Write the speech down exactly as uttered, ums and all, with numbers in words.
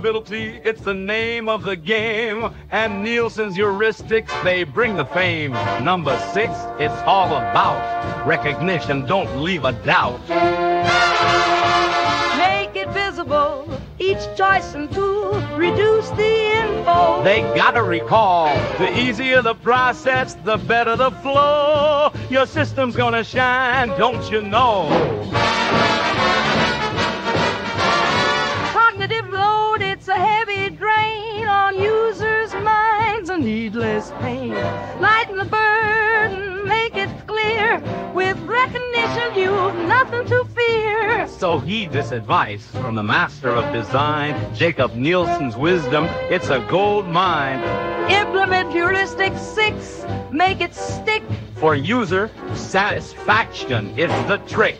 responsibility, it's the name of the game. And Nielsen's heuristics, they bring the fame. Number six, it's all about recognition, don't leave a doubt. Make it visible, each choice and tool, reduce the info. They gotta recall, the easier the process, the better the flow. Your system's gonna shine, don't you know? Needless pain, lighten the burden, make it clear. With recognition, you've nothing to fear. So heed this advice from the master of design, Jacob Nielsen's wisdom. It's a gold mine. Implement heuristic six, make it stick. For user satisfaction is the trick.